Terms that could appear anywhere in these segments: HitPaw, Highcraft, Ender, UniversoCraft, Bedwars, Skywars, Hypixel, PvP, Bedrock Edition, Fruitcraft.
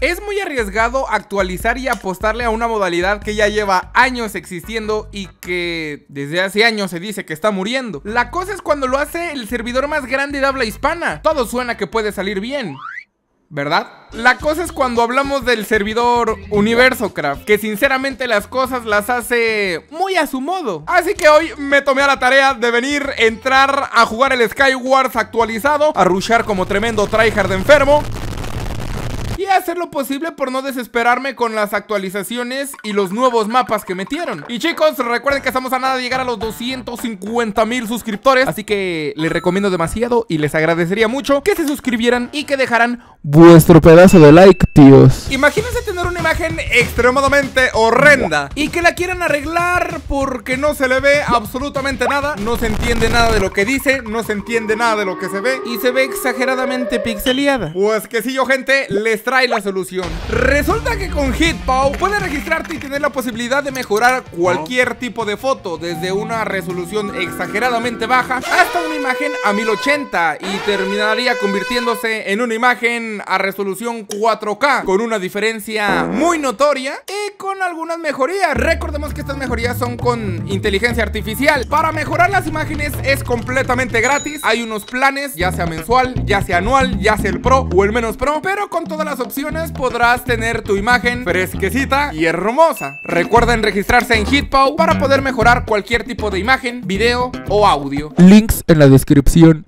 Es muy arriesgado actualizar y apostarle a una modalidad que ya lleva años existiendo y que desde hace años se dice que está muriendo. La cosa es cuando lo hace el servidor más grande de habla hispana. Todo suena que puede salir bien, ¿verdad? La cosa es cuando hablamos del servidor UniversoCraft, que sinceramente las cosas las hace muy a su modo. Así que hoy me tomé a la tarea de venir, entrar a jugar el Skywars actualizado, a rushar como tremendo tryhard enfermo y hacer lo posible por no desesperarme con las actualizaciones y los nuevos mapas que metieron. Y chicos, recuerden que estamos a nada de llegar a los 250,000 suscriptores, así que les recomiendo demasiado y les agradecería mucho que se suscribieran y que dejaran vuestro pedazo de like, tíos. Imagínense tener una imagen extremadamente horrenda y que la quieran arreglar porque no se le ve absolutamente nada, no se entiende nada de lo que dice, no se entiende nada de lo que se ve y se ve exageradamente pixeleada. Pues que sí, yo, gente, les trae la solución. Resulta que con HitPaw puedes registrarte y tener la posibilidad de mejorar cualquier tipo de foto, desde una resolución exageradamente baja hasta una imagen a 1080, y terminaría convirtiéndose en una imagen a resolución 4K, con una diferencia muy notoria y con algunas mejorías. Recordemos que estas mejorías son con inteligencia artificial. Para mejorar las imágenes es completamente gratis. Hay unos planes, ya sea mensual, ya sea anual, ya sea el pro o el menos pro, pero con todas las opciones podrás tener tu imagen fresquecita y hermosa. Recuerden registrarse en HitPaw para poder mejorar cualquier tipo de imagen, video o audio. Links en la descripción.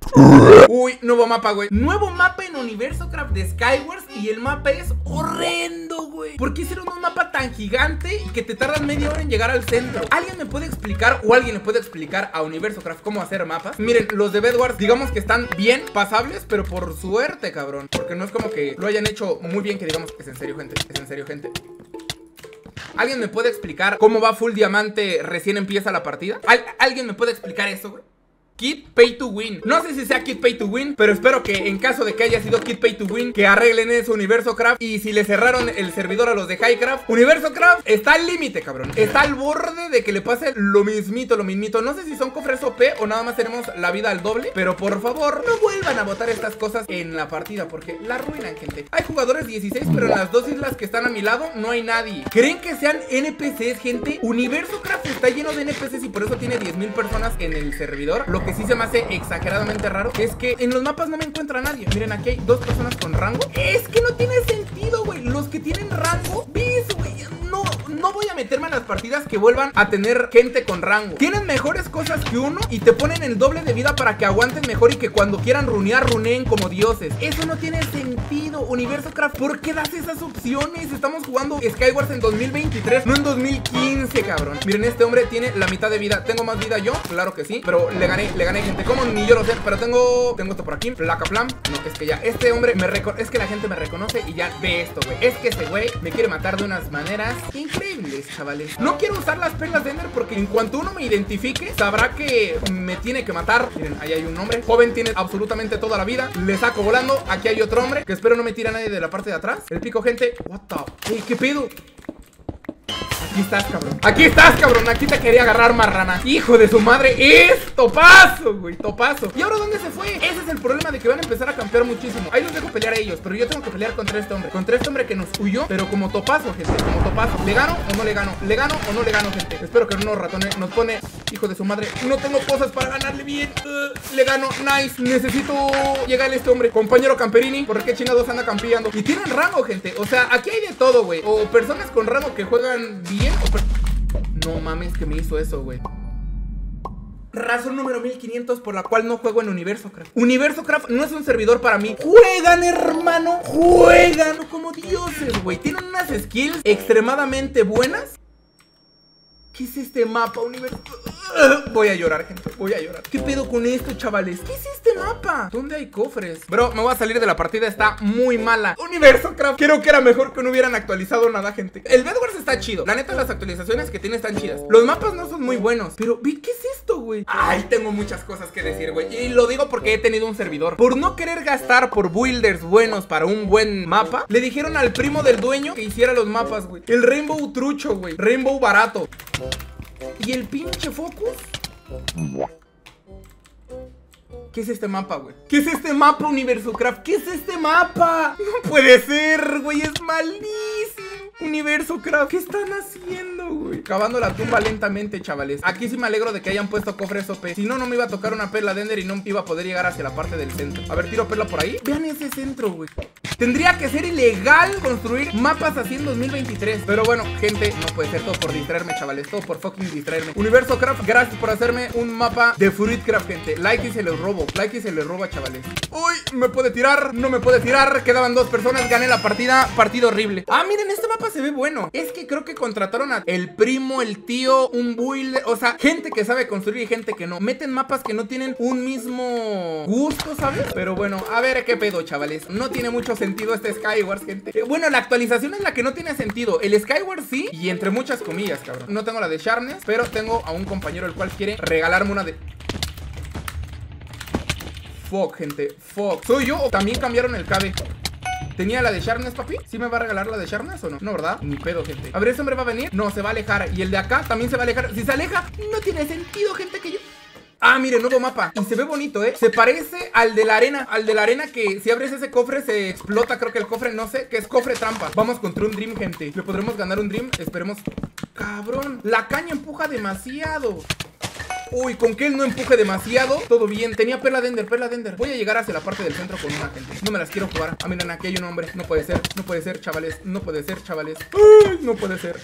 Uy, nuevo mapa, güey. Nuevo mapa en UniversoCraft de Skywars y el mapa es horrendo, güey. ¿Por qué hicieron un mapa tan gigante y que te tardan media hora en llegar al centro? ¿Alguien me puede explicar o alguien le puede explicar a UniversoCraft cómo hacer mapas? Miren, los de Bedwars digamos que están bien pasables, pero por suerte, cabrón, porque no es como que lo hayan hecho muy bien, que digamos que es en serio, gente. Es en serio, gente. ¿Alguien me puede explicar cómo va full diamante recién empieza la partida? ¿Alguien me puede explicar eso, güey? Kit Pay to Win. No sé si sea Kit Pay to Win, pero espero que en caso de que haya sido Kit Pay to Win, que arreglen eso, UniversoCraft. Y si le cerraron el servidor a los de Highcraft, UniversoCraft está al límite, cabrón. Está al borde de que le pase lo mismito, lo mismito. No sé si son cofres OP o nada más tenemos la vida al doble, pero por favor, no vuelvan a botar estas cosas en la partida porque la arruinan, gente. Hay jugadores 16, pero en las dos islas que están a mi lado no hay nadie. ¿Creen que sean NPCs, gente? UniversoCraft está lleno de NPCs y por eso tiene 10,000 personas en el servidor. Lo que sí se me hace exageradamente raro es que en los mapas no me encuentra nadie. Miren, aquí hay dos personas con rango. Es que no tiene sentido, güey. Los que tienen rango, ¿ves, güey? No voy a meterme en las partidas que vuelvan a tener gente con rango. Tienen mejores cosas que uno y te ponen el doble de vida para que aguanten mejor y que cuando quieran runear, runeen como dioses. Eso no tiene sentido, UniversoCraft. ¿Por qué das esas opciones? Estamos jugando Skywars en 2023, no en 2015, cabrón. Miren, este hombre tiene la mitad de vida. ¿Tengo más vida yo? Claro que sí, pero le gané, gente. ¿Cómo? Ni yo lo sé, pero tengo esto por aquí. Placa flam. No, es que ya, este hombre me reconoce. Es que la gente me reconoce y ya ve esto, güey. Es que ese güey me quiere matar de unas maneras increíbles, chavales. No quiero usar las perlas de Ender porque en cuanto uno me identifique, sabrá que me tiene que matar. Miren, ahí hay un hombre. Joven, tiene absolutamente toda la vida. Le saco volando. Aquí hay otro hombre que espero no me tire a nadie de la parte de atrás. El pico, gente. What the... Ey, ¿qué pedo? Aquí estás, cabrón. Aquí estás, cabrón. Aquí te quería agarrar, marrana. Hijo de su madre. Es topazo, güey. Topazo. ¿Y ahora dónde se fue? Ese es el problema de que van a empezar a campear muchísimo. Ahí los dejo pelear a ellos, pero yo tengo que pelear contra este hombre. Contra este hombre que nos huyó, pero como topazo, gente. Como topazo. ¿Le gano o no le gano? ¿Le gano o no le gano, gente? Espero que no nos ratone. Nos pone... Hijo de su madre. No tengo cosas para ganarle bien. Le gano. Nice. Necesito llegarle a este hombre. Compañero Camperini. ¿Por qué chingados anda campeando? Y tienen rango, gente. O sea, aquí hay de todo, güey. O personas con rango que juegan bien o... No mames, que me hizo eso, güey. Razón número 1500 por la cual no juego en UniversoCraft. UniversoCraft no es un servidor para mí. Juegan, hermano. Juegan como dioses, güey. Tienen unas skills extremadamente buenas. ¿Qué es este mapa, Universo? Voy a llorar, gente, voy a llorar. ¿Qué pedo con esto, chavales? ¿Qué es este mapa? ¿Dónde hay cofres? Bro, me voy a salir de la partida, está muy mala. UniversoCraft, creo que era mejor que no hubieran actualizado nada, gente. El Bedwars está chido, la neta las actualizaciones que tiene están chidas. Los mapas no son muy buenos, pero vi, ¿qué es esto, güey? Ay, tengo muchas cosas que decir, güey. Y lo digo porque he tenido un servidor. Por no querer gastar por builders buenos para un buen mapa, le dijeron al primo del dueño que hiciera los mapas, güey. El Rainbow trucho, güey. Rainbow barato. ¿Y el pinche Focus? ¿Qué es este mapa, güey? ¿Qué es este mapa, UniversoCraft? ¿Qué es este mapa? No puede ser, güey, es malísimo. UniversoCraft, ¿qué están haciendo, güey? Cavando la tumba lentamente, chavales. Aquí sí me alegro de que hayan puesto cofres OP. Si no, no me iba a tocar una perla de Ender y no iba a poder llegar hacia la parte del centro. A ver, tiro perla por ahí. Vean ese centro, güey. Tendría que ser ilegal construir mapas así en 2023. Pero bueno, gente, no puede ser. Todo por distraerme, chavales. Todo por fucking distraerme. UniversoCraft, gracias por hacerme un mapa de Fruitcraft, gente. Like y se les robo. Like y se les roba, chavales. Uy, me puede tirar. No me puede tirar. Quedaban dos personas. Gané la partida. Partido horrible. Ah, miren, este mapa se ve bueno. Es que creo que contrataron a el primo, el tío, un build. O sea, gente que sabe construir y gente que no. Meten mapas que no tienen un mismo gusto, ¿sabes? Pero bueno, a ver qué pedo, chavales. No tiene mucho sentido este Skywars, gente. Bueno, la actualización es la que no tiene sentido. El Skywars sí, y entre muchas comillas, cabrón. No tengo la de Sharpness, pero tengo a un compañero el cual quiere regalarme una de... Fuck, gente, fuck. ¿Soy yo o también cambiaron el KB? ¿Tenía la de Sharpness, papi? ¿Sí me va a regalar la de Sharpness o no? No, ¿verdad? Ni pedo, gente. A ver, ¿ese hombre va a venir? No, se va a alejar. Y el de acá también se va a alejar. Si se aleja, no tiene sentido, gente, que yo... Ah, mire, nuevo mapa. Y se ve bonito, ¿eh? Se parece al de la arena. Al de la arena que si abres ese cofre se explota. Creo que el cofre, no sé, que es cofre trampa. Vamos contra un Dream, gente. ¿Le podremos ganar un Dream? Esperemos. Cabrón, la caña empuja demasiado. Uy, con que él no empuje demasiado, todo bien. Tenía perla de Ender, perla de Ender. Voy a llegar hacia la parte del centro con una, gente. No me las quiero jugar. Ah, miren, aquí hay un hombre. No puede ser, no puede ser, chavales. No puede ser, chavales. Uy, no puede ser.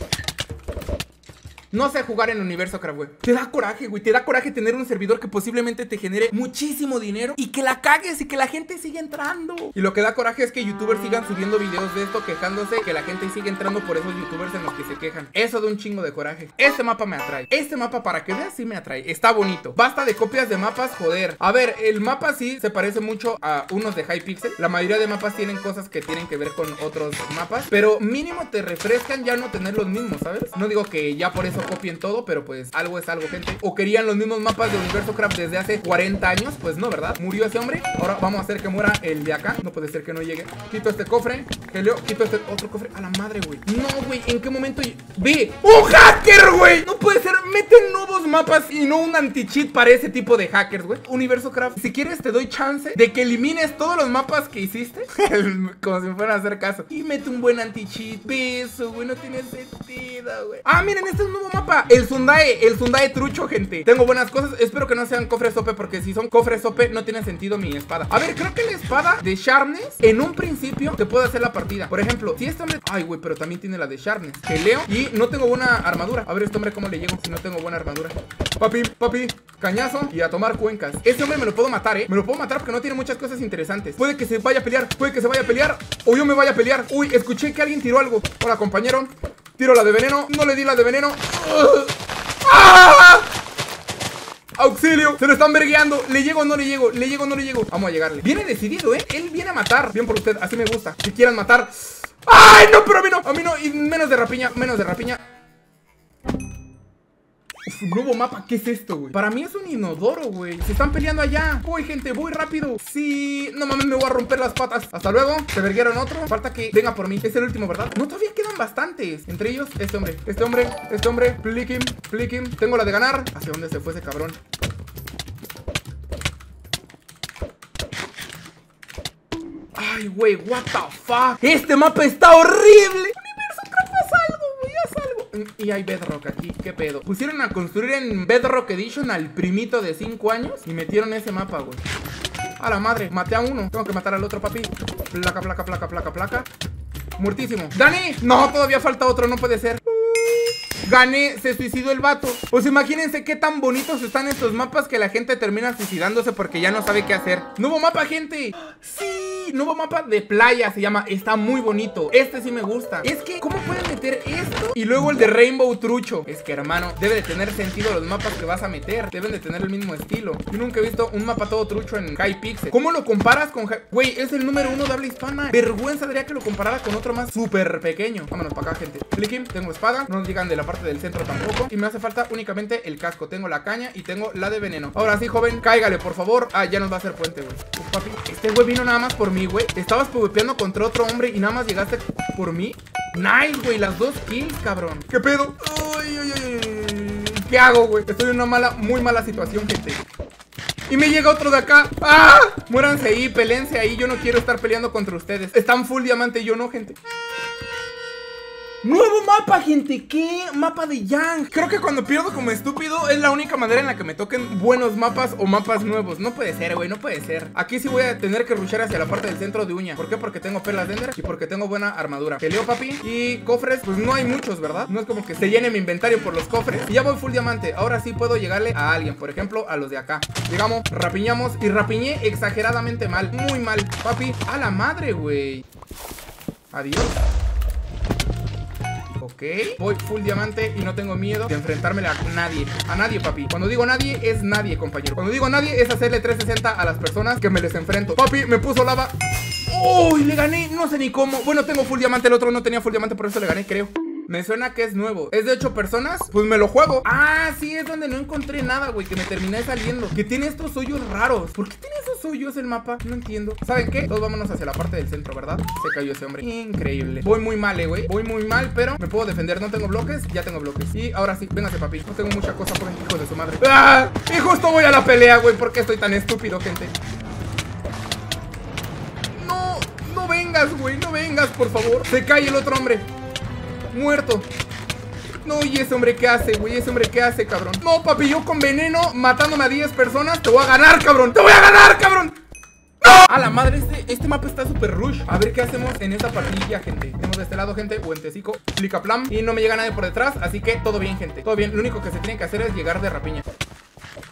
No sé jugar en UniversoCraft, güey. Te da coraje, güey. Te da coraje tener un servidor que posiblemente te genere muchísimo dinero y que la cagues y que la gente siga entrando. Y lo que da coraje es que youtubers sigan subiendo videos de esto quejándose, que la gente sigue entrando por esos youtubers en los que se quejan. Eso da un chingo de coraje. Este mapa me atrae. Este mapa, para que veas, sí me atrae. Está bonito. Basta de copias de mapas, joder. A ver, el mapa sí se parece mucho a unos de Hypixel. La mayoría de mapas tienen cosas que tienen que ver con otros mapas, pero mínimo te refrescan ya no tener los mismos, ¿sabes? No digo que ya por eso copien todo, pero pues algo es algo, gente. ¿O querían los mismos mapas de UniversoCraft desde hace 40 años? Pues no, ¿verdad? Murió ese hombre. Ahora vamos a hacer que muera el de acá. No puede ser que no llegue. Quito este cofre. Helio, quito este otro cofre. A la madre, güey. No, güey. ¿En qué momento? ¡Ve! ¡Un hacker, güey! No puede ser. Meten nuevos mapas y no un anti-cheat para ese tipo de hackers, güey. UniversoCraft, si quieres te doy chance de que elimines todos los mapas que hiciste. Como si me fueran a hacer caso. Y mete un buen anti-cheat. Beso, güey. No tiene sentido, güey. Ah, miren, este es nuevo mapa, el Sundae trucho, gente. Tengo buenas cosas, espero que no sean cofres OP, porque si son cofres OP no tiene sentido mi espada. A ver, creo que la espada de Sharpness en un principio te puede hacer la partida. Por ejemplo, si este hombre... Ay, güey, pero también tiene la de Sharpness. Peleo y no tengo buena armadura. A ver, este hombre, ¿cómo le llego si no tengo buena armadura? Papi, papi, cañazo y a tomar cuencas. Este hombre me lo puedo matar, ¿eh? Me lo puedo matar porque no tiene muchas cosas interesantes. Puede que se vaya a pelear, puede que se vaya a pelear, o yo me vaya a pelear. Uy, escuché que alguien tiró algo. Hola, compañero. Tiro la de veneno, no le di la de veneno. ¡Ah! ¡Auxilio! Se lo están vergueando. ¿Le llego o no le llego? ¿Le llego o no le llego? Vamos a llegarle. Viene decidido, ¿eh? Él viene a matar. Bien por usted, así me gusta. Si quieran matar. ¡Ay, no! Pero a mí no. A mí no. Y menos de rapiña, menos de rapiña. Uf, nuevo mapa, ¿qué es esto, güey? Para mí es un inodoro, güey. Se están peleando allá. Uy, gente, voy rápido. Sí, no mames, me voy a romper las patas. Hasta luego, se verguieron otro. Falta que venga por mí. Es el último, ¿verdad? No, todavía quedan bastantes. Entre ellos, este hombre, este hombre, este hombre. Flicking, flicking. Tengo la de ganar. ¿Hacia dónde se fue ese cabrón? Ay, güey, what the fuck. Este mapa está horrible. Y hay Bedrock aquí, qué pedo. Pusieron a construir en Bedrock Edition al primito de 5 años y metieron ese mapa, güey. A la madre, maté a uno. Tengo que matar al otro, papi. Placa, placa, placa, placa, placa. Muertísimo. ¡Dani! No, todavía falta otro, no puede ser. Gané, se suicidó el vato. Pues imagínense qué tan bonitos están estos mapas que la gente termina suicidándose porque ya no sabe qué hacer. ¡Nuevo mapa, gente! ¡Sí! Nuevo mapa de playa se llama, está muy bonito. Este sí me gusta. Es que, ¿cómo pueden meter esto? Y luego el de Rainbow trucho. Es que, hermano, debe de tener sentido los mapas que vas a meter. Deben de tener el mismo estilo. Yo nunca he visto un mapa todo trucho en Hypixel. ¿Cómo lo comparas con Hypixel? Güey, es el número 1 de habla hispana. Vergüenza daría que lo comparara con otro más súper pequeño. Vámonos para acá, gente. Flicking, tengo espada. No nos llegan de la parte del centro tampoco. Y me hace falta únicamente el casco. Tengo la caña y tengo la de veneno. Ahora sí, joven, cáigale, por favor. Ah, ya nos va a hacer puente, güey. Uf, papi, este güey vino nada más por mí, güey. Estabas pvpeando contra otro hombre y nada más llegaste por mí. Nice, güey, las 2 kills, cabrón. ¿Qué pedo? Ay, ay, ay. ¿Qué hago, güey? Estoy en una mala, muy mala situación, gente. Y me llega otro de acá. ¡Ah! Muéranse ahí, pelense ahí. Yo no quiero estar peleando contra ustedes. Están full diamante y yo no, gente. Nuevo mapa, gente, ¿qué? Mapa de Yang. Creo que cuando pierdo como estúpido es la única manera en la que me toquen buenos mapas o mapas nuevos. No puede ser, güey, no puede ser. Aquí sí voy a tener que rushar hacia la parte del centro de Uña. ¿Por qué? Porque tengo perlas de Ender y porque tengo buena armadura. Peleo, papi. Y cofres, pues no hay muchos, ¿verdad? No es como que se llene mi inventario por los cofres. Y ya voy full diamante. Ahora sí puedo llegarle a alguien, por ejemplo, a los de acá. Llegamos, rapiñamos y rapiñé exageradamente mal. Muy mal, papi. A la madre, güey. Adiós. Ok, voy full diamante y no tengo miedo de enfrentarme a nadie. A nadie, papi. Cuando digo nadie, es nadie, compañero. Cuando digo nadie, es hacerle 360 a las personas que me les enfrento. Papi, me puso lava. ¡Uy! Le gané, no sé ni cómo. Bueno, tengo full diamante, el otro no tenía full diamante, por eso le gané, creo. Me suena que es nuevo. ¿Es de 8 personas? Pues me lo juego. Ah, sí, es donde no encontré nada, güey, que me terminé saliendo. Que tiene estos hoyos raros. ¿Por qué tiene esos hoyos el mapa? No entiendo. ¿Saben qué? Todos vámonos hacia la parte del centro, ¿verdad? Se cayó ese hombre. Increíble. Voy muy mal, güey. Voy muy mal, pero me puedo defender. No tengo bloques, ya tengo bloques. Y ahora sí, véngase, papi. No tengo mucha cosa por el hijo de su madre. ¡Ah! Y justo voy a la pelea, güey. ¿Por qué estoy tan estúpido, gente? No, no vengas, güey. No vengas, por favor. Se cae el otro hombre. Muerto. No, y ese hombre qué hace, güey, ese hombre qué hace, cabrón. No, papi, yo con veneno, matándome a 10 personas, te voy a ganar, cabrón. ¡Te voy a ganar, cabrón! ¡No! A la madre, este mapa está súper rush. A ver qué hacemos en esta partidilla, gente. Tenemos de este lado, gente, buentecico, plica plan. Y no me llega nadie por detrás, así que todo bien, gente. Todo bien, lo único que se tiene que hacer es llegar de rapiña.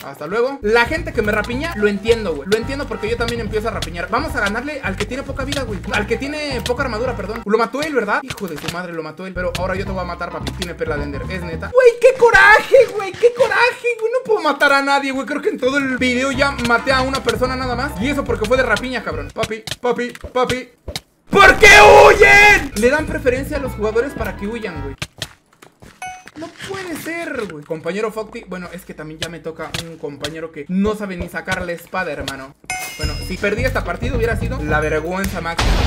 Hasta luego. La gente que me rapiña, lo entiendo, güey. Lo entiendo porque yo también empiezo a rapiñar. Vamos a ganarle al que tiene poca vida, güey. Al que tiene poca armadura, perdón. Lo mató él, ¿verdad? Hijo de su madre, lo mató él. Pero ahora yo te voy a matar, papi. Tiene perla de Ender. Es neta. Güey, qué coraje, güey. Qué coraje, güey. No puedo matar a nadie, güey. Creo que en todo el video ya maté a una persona nada más. Y eso porque fue de rapiña, cabrón. Papi, papi, papi. ¿Por qué huyen? Le dan preferencia a los jugadores para que huyan, güey. No puede ser, güey. Compañero Focti. Bueno, es que también ya me toca un compañero que no sabe ni sacar la espada, hermano. Bueno, si perdí esta partida hubiera sido la vergüenza máxima.